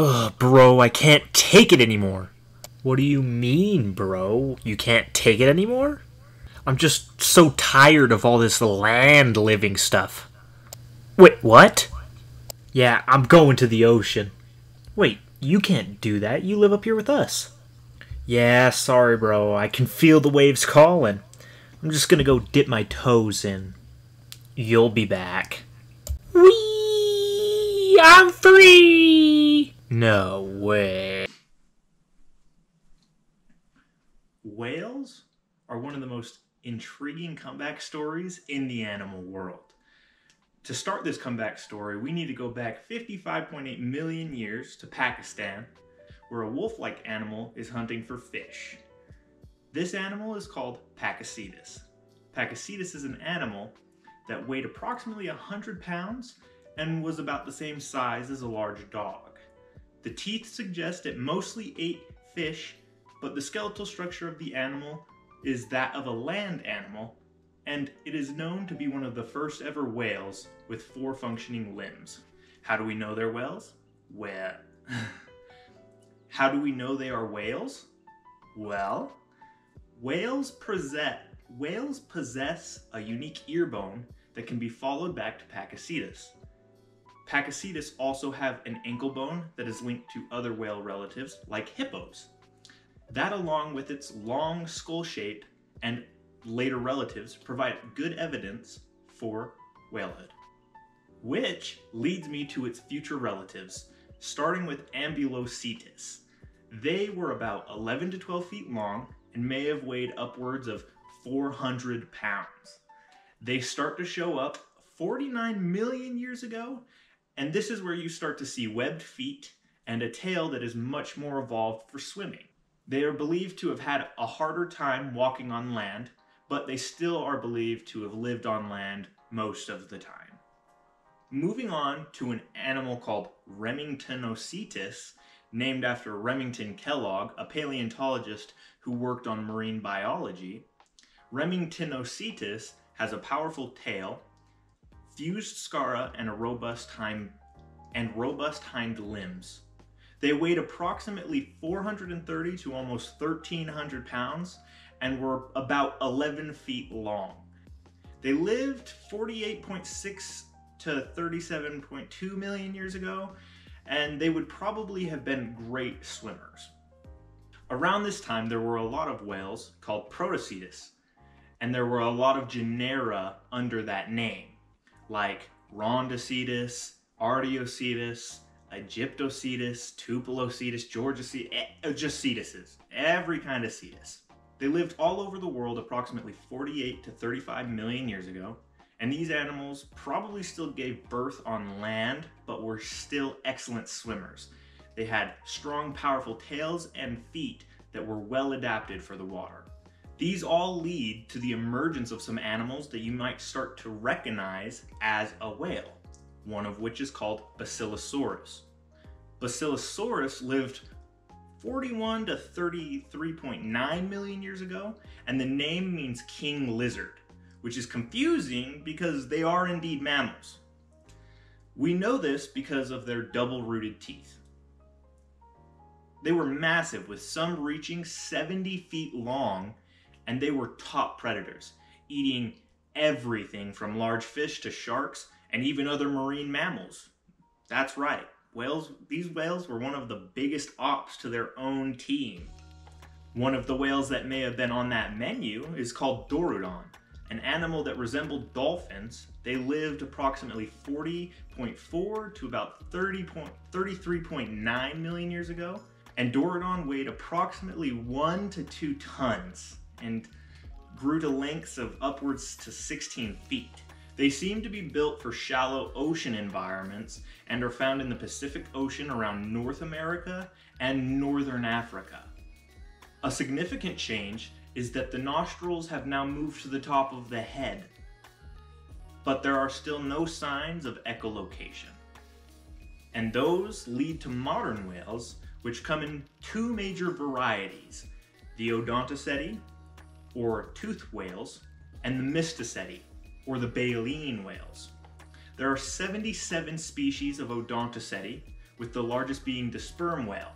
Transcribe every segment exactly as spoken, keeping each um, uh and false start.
Ugh, bro, I can't take it anymore. What do you mean, bro? You can't take it anymore? I'm just so tired of all this land living stuff. Wait, what? Yeah, I'm going to the ocean. Wait, you can't do that. You live up here with us. Yeah, sorry, bro. I can feel the waves calling. I'm just gonna go dip my toes in. You'll be back. Whee! I'm free! No way. Whales are one of the most intriguing comeback stories in the animal world. To start this comeback story, we need to go back fifty-five point eight million years to Pakistan, where a wolf-like animal is hunting for fish. This animal is called Pakicetus. Pakicetus is an animal that weighed approximately one hundred pounds and was about the same size as a large dog. The teeth suggest it mostly ate fish, but the skeletal structure of the animal is that of a land animal, and it is known to be one of the first ever whales with four functioning limbs. How do we know they're whales? Well, how do we know they are whales? Well, whales possess, whales possess a unique ear bone that can be followed back to Pakicetus. Pakicetus also have an ankle bone that is linked to other whale relatives like hippos. That, along with its long skull shape and later relatives, provide good evidence for whalehood. Which leads me to its future relatives, starting with Ambulocetus. They were about eleven to twelve feet long and may have weighed upwards of four hundred pounds. They start to show up forty-nine million years ago, and this is where you start to see webbed feet and a tail that is much more evolved for swimming. They are believed to have had a harder time walking on land, but they still are believed to have lived on land most of the time. Moving on to an animal called Remingtonocetus, named after Remington Kellogg, a paleontologist who worked on marine biology. Remingtonocetus has a powerful tail, fused scara, and a robust hind and robust hind limbs. They weighed approximately four hundred thirty to almost thirteen hundred pounds and were about eleven feet long. They lived forty-eight point six to thirty-seven point two million years ago, and they would probably have been great swimmers. Around this time, there were a lot of whales called Protocetus, and there were a lot of genera under that name, like Rhondocetus, Artiocetus, Egyptocetus, Tupelocetus, Georgiacetus, every kind of cetus. They lived all over the world approximately forty-eight to thirty-five million years ago, and these animals probably still gave birth on land, but were still excellent swimmers. They had strong, powerful tails and feet that were well adapted for the water. These all lead to the emergence of some animals that you might start to recognize as a whale, one of which is called Basilosaurus. Basilosaurus lived forty-one to thirty-three point nine million years ago, and the name means king lizard, which is confusing because they are indeed mammals. We know this because of their double-rooted teeth. They were massive, with some reaching seventy feet long, and they were top predators, eating everything from large fish to sharks and even other marine mammals. That's right, whales, these whales were one of the biggest ops to their own team. One of the whales that may have been on that menu is called Dorudon, an animal that resembled dolphins. They lived approximately forty point four to about thirty-three point nine million years ago, and Dorudon weighed approximately one to two tons and grew to lengths of upwards to sixteen feet. They seem to be built for shallow ocean environments and are found in the Pacific Ocean around North America and Northern Africa. A significant change is that the nostrils have now moved to the top of the head, but there are still no signs of echolocation. And those lead to modern whales, which come in two major varieties, the Odontoceti, or toothed whales, and the Mysticeti, or the baleen whales. There are seventy-seven species of Odontoceti, with the largest being the sperm whale.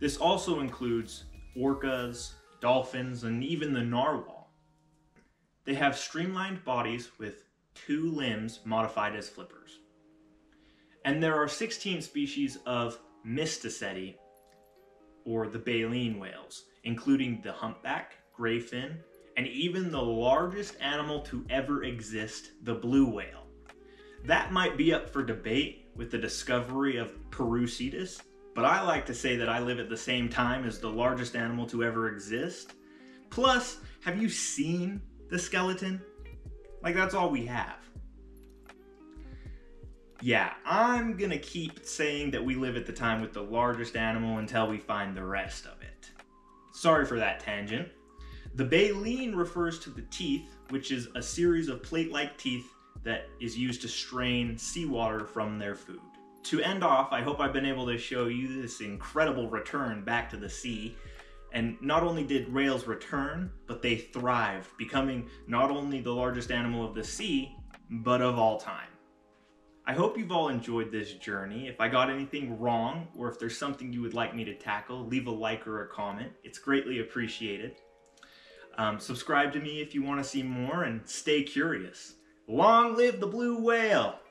This also includes orcas, dolphins, and even the narwhal. They have streamlined bodies with two limbs modified as flippers. And there are sixteen species of Mysticeti, or the baleen whales, including the humpback, grayfin, and even the largest animal to ever exist, the blue whale. That might be up for debate with the discovery of Perucetus, but I like to say that I live at the same time as the largest animal to ever exist. Plus, have you seen the skeleton? Like, that's all we have. Yeah, I'm gonna keep saying that we live at the time with the largest animal until we find the rest of it. Sorry for that tangent. The baleen refers to the teeth, which is a series of plate-like teeth that is used to strain seawater from their food. To end off, I hope I've been able to show you this incredible return back to the sea. And not only did whales return, but they thrived, becoming not only the largest animal of the sea, but of all time. I hope you've all enjoyed this journey. If I got anything wrong, or if there's something you would like me to tackle, leave a like or a comment. It's greatly appreciated. Um, subscribe to me if you want to see more, and stay curious. Long live the blue whale!